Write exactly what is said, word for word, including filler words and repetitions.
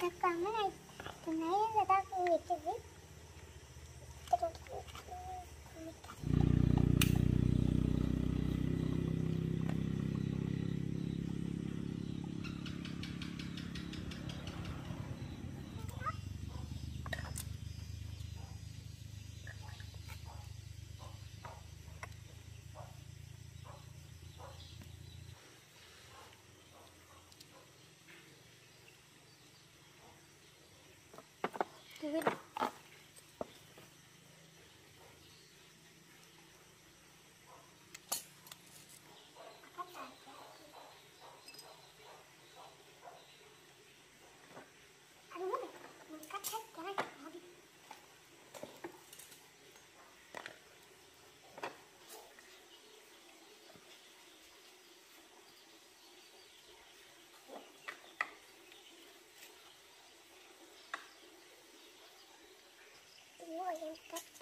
Give it up. Thank you.